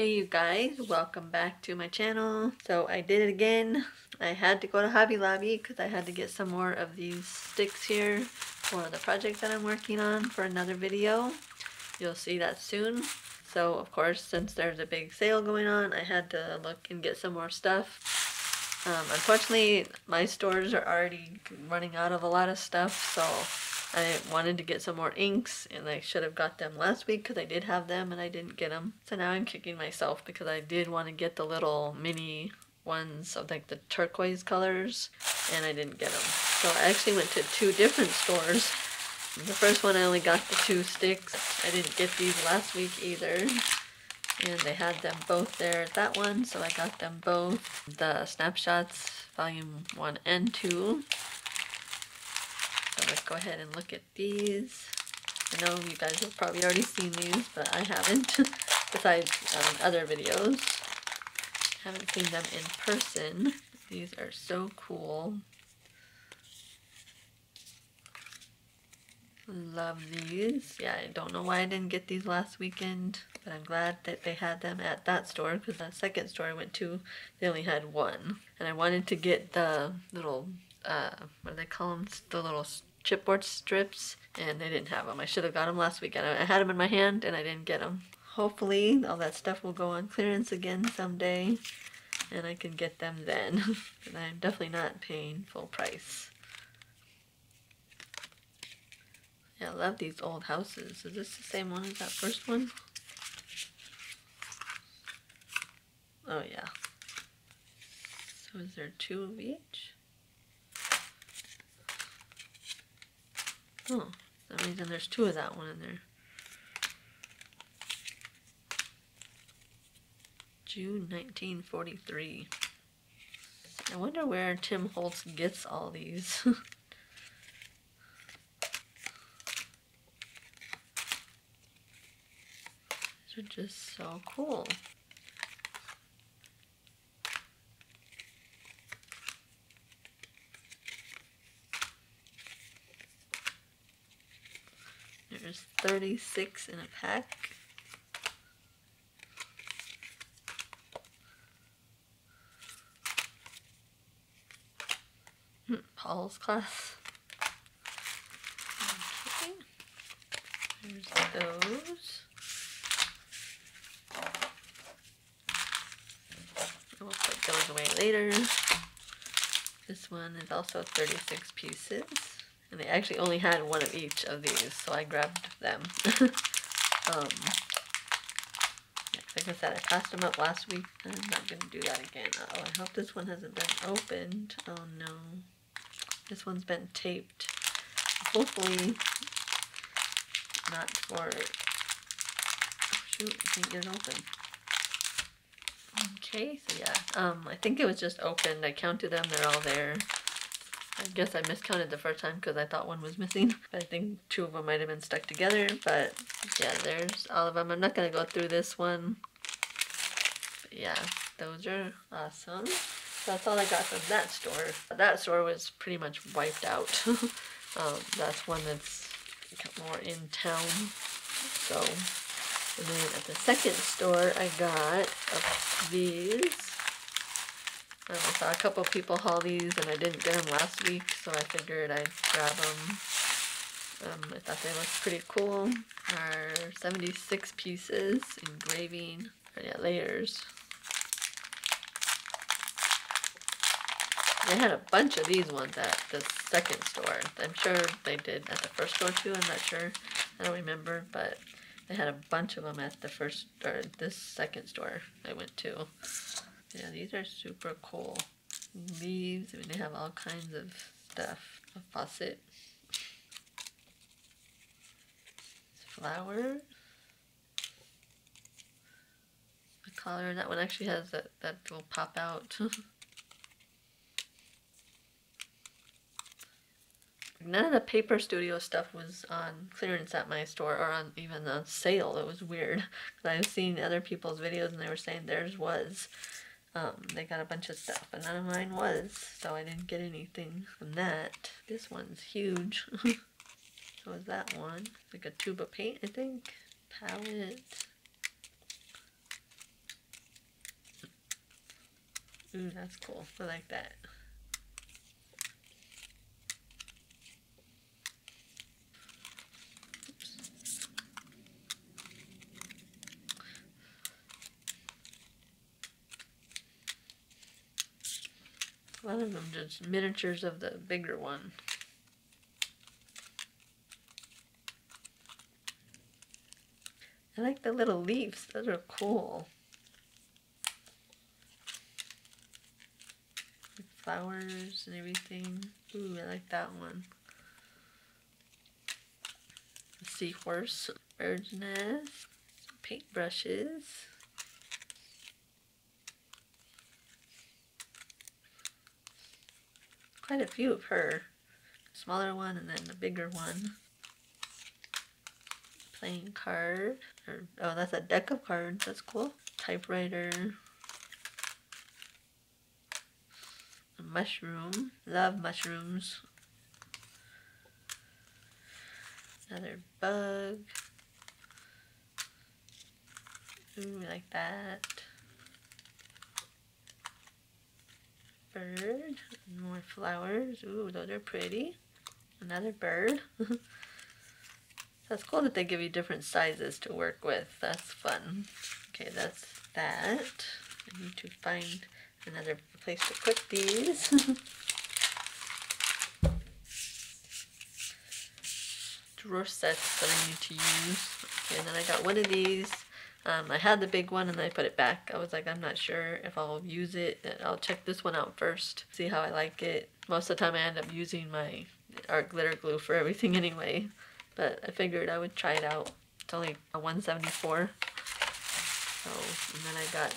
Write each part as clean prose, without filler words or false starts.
Hey you guys, welcome back to my channel. So I did it again. I had to go to Hobby Lobby because I had to get some more of these sticks here for the project that I'm working on for another video. You'll see that soon. So of course, since there's a big sale going on, I had to look and get some more stuff. Unfortunately, my stores are already running out of a lot of stuff, so I wanted to get some more inks, and I should have got them last week because I did have them and I didn't get them. So now I'm kicking myself because I did want to get the little mini ones of like the turquoise colors, and I didn't get them. So I actually went to two different stores. The first one I only got the two sticks. I didn't get these last week either. And they had them both there at that one, so I got them both. The snapshots, volume 1 and 2. Let's go ahead and look at these. I know you guys have probably already seen these, but I haven't, besides other videos. Haven't seen them in person. These are so cool. Love these. Yeah, I don't know why I didn't get these last weekend, but I'm glad that they had them at that store, because that second store I went to, they only had one. And I wanted to get the little, what do they call them? The little chipboard strips, and they didn't have them. I should have got them last weekend. I had them in my hand and I didn't get them. Hopefully all that stuff will go on clearance again someday and I can get them then. And I'm definitely not paying full price. Yeah, I love these old houses. Is this the same one as that first one? Oh yeah. So is there two of each? Oh, for some reason there's two of that one in there. June 1943. I wonder where Tim Holtz gets all these. These are just so cool. There's 36 in a pack. Paul's class. Okay. There's those. We'll put those away later. This one is also 36 pieces. And they actually only had one of each of these, so I grabbed them. Like I said, I passed them up last week. I'm not going to do that again. Uh-oh, I hope this one hasn't been opened. Oh no. This one's been taped. Hopefully not for it. Shoot, I can't get it open. Okay, so yeah. I think it was just opened. I counted them. They're all there. I guess I miscounted the first time because I thought one was missing. But I think two of them might have been stuck together. But yeah, there's all of them. I'm not going to go through this one. But yeah, those are awesome. So that's all I got from that store. That store was pretty much wiped out. That's one that's more in town. So, and then at the second store I got these. I saw a couple people haul these and I didn't get them last week, so I figured I'd grab them. I thought they looked pretty cool. Are 76 pieces, engraving, or yeah, layers. They had a bunch of these ones at the second store. I'm sure they did at the first store too, I'm not sure. I don't remember, but they had a bunch of them at the first, or this second store I went to. Yeah, these are super cool. Leaves, I mean, they have all kinds of stuff. A faucet. Flower. The collar, that one actually has that will pop out. None of the Paper Studio stuff was on clearance at my store, or on even on sale. It was weird. I've seen other people's videos and they were saying theirs was. They got a bunch of stuff, but none of mine was, so I didn't get anything from that. This one's huge. So is that one. It's like a tube of paint, I think. Palette. That's cool. I like that. A lot of them just miniatures of the bigger one. I like the little leaves. Those are cool. Flowers and everything. Ooh, I like that one. Seahorse, bird's nest, some paintbrushes. Quite a few of her. Smaller one and then the bigger one. Playing card. Oh, that's a deck of cards. That's cool. Typewriter. A mushroom. Love mushrooms. Another bug. Ooh, I like that. Bird. More flowers. Ooh, those are pretty. Another bird. That's cool that they give you different sizes to work with. That's fun. Okay, that's that. I need to find another place to put these. Drawer sets that I need to use. Okay, and then I got one of these. I had the big one and I put it back. I was like, I'm not sure if I'll use it. I'll check this one out first, see how I like it. Most of the time I end up using my art glitter glue for everything anyway. But I figured I would try it out. It's only a $174. So, and then I got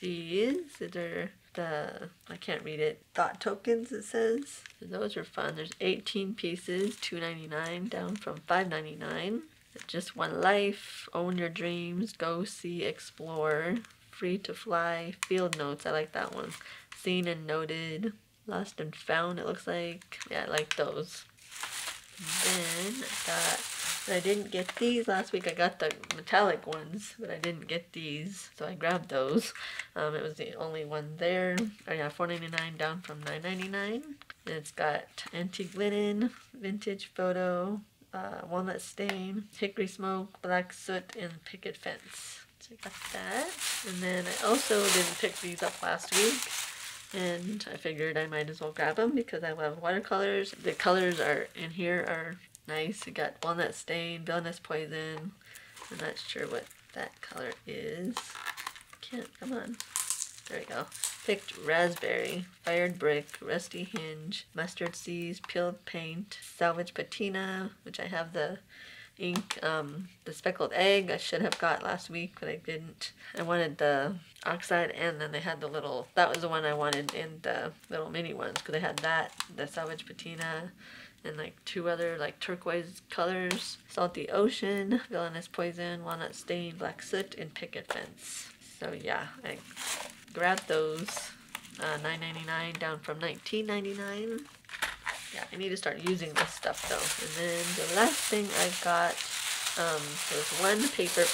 these. These are the, I can't read it, thought tokens it says. So those are fun. There's 18 pieces, $2.99, down from $5.99. Just One Life, Own Your Dreams, Go See, Explore, Free to Fly, Field Notes, I like that one. Seen and Noted, Lost and Found it looks like. Yeah, I like those. And then I didn't get these last week. I got the metallic ones, but I didn't get these, so I grabbed those. It was the only one there. Oh yeah, $4.99 down from $9.99. It's got antique linen, vintage photo, walnut stain, hickory smoke, black soot, and picket fence. So I got that. And then I also didn't pick these up last week. And I figured I might as well grab them because I love watercolors. The colors are in here are nice. You got walnut stain, villainous poison. I'm not sure what that color is. Can't, come on. There we go. Picked raspberry, fired brick, rusty hinge, mustard seeds, peeled paint, salvage patina, which I have the ink, the speckled egg I should have got last week, but I didn't. I wanted the oxide and then they had the little, that was the one I wanted in the little mini ones because they had that, the salvage patina, and like two other like turquoise colors, salty ocean, villainous poison, walnut stain, black soot, and picket fence. So yeah, I grabbed those, $9.99 down from $19.99. Yeah, I need to start using this stuff though. And then the last thing I got, there's one paper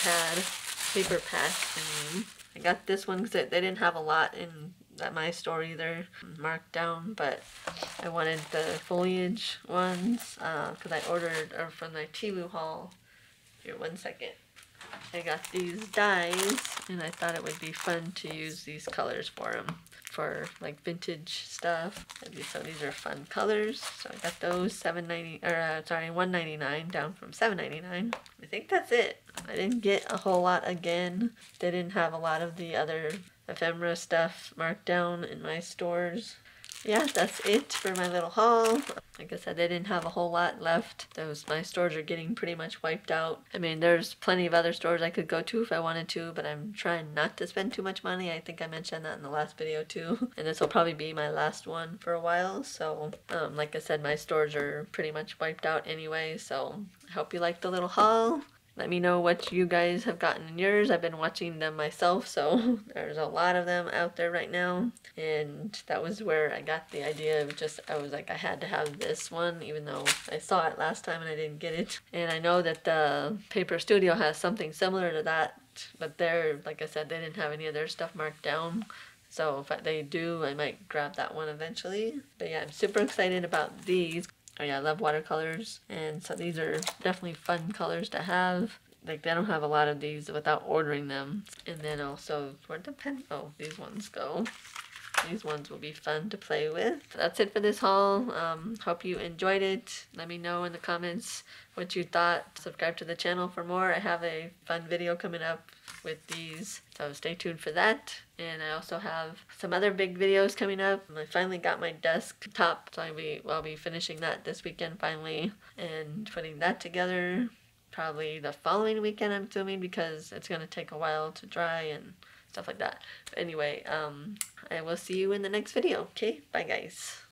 pad thing. I got this one because they didn't have a lot in my store either, marked down, but I wanted the foliage ones because I ordered from my Temu haul. Here, one second. I got these dyes and I thought it would be fun to use these colors for them. For like vintage stuff. So these are fun colors. So I got those $1.99 down from $7.99. I think that's it. I didn't get a whole lot again. They didn't have a lot of the other ephemera stuff marked down in my stores. Yeah, that's it for my little haul. Like I said, they didn't have a whole lot left. My stores are getting pretty much wiped out. I mean, there's plenty of other stores I could go to if I wanted to, but I'm trying not to spend too much money. I think I mentioned that in the last video too. And this will probably be my last one for a while. So, like I said, my stores are pretty much wiped out anyway. So, I hope you liked the little haul. Let me know what you guys have gotten in yours. I've been watching them myself, so there's a lot of them out there right now. And that was where I got the idea of just, I was like, I had to have this one, even though I saw it last time and I didn't get it. And I know that the Paper Studio has something similar to that, but they're, like I said, they didn't have any of their stuff marked down. So if they do, I might grab that one eventually. But yeah, I'm super excited about these. Oh yeah, I love watercolors, and so these are definitely fun colors to have. Like, they don't have a lot of these without ordering them. And then also, where'd the pen? Oh, these ones go. These ones will be fun to play with. That's it for this haul. Hope you enjoyed it. Let me know in the comments what you thought. Subscribe to the channel for more. I have a fun video coming up with these, so stay tuned for that. And I also have some other big videos coming up. I finally got my desktop, so I'll be finishing that this weekend finally, and putting that together probably the following weekend, I'm assuming, because it's going to take a while to dry and stuff like that. But anyway, I will see you in the next video. Okay, bye guys.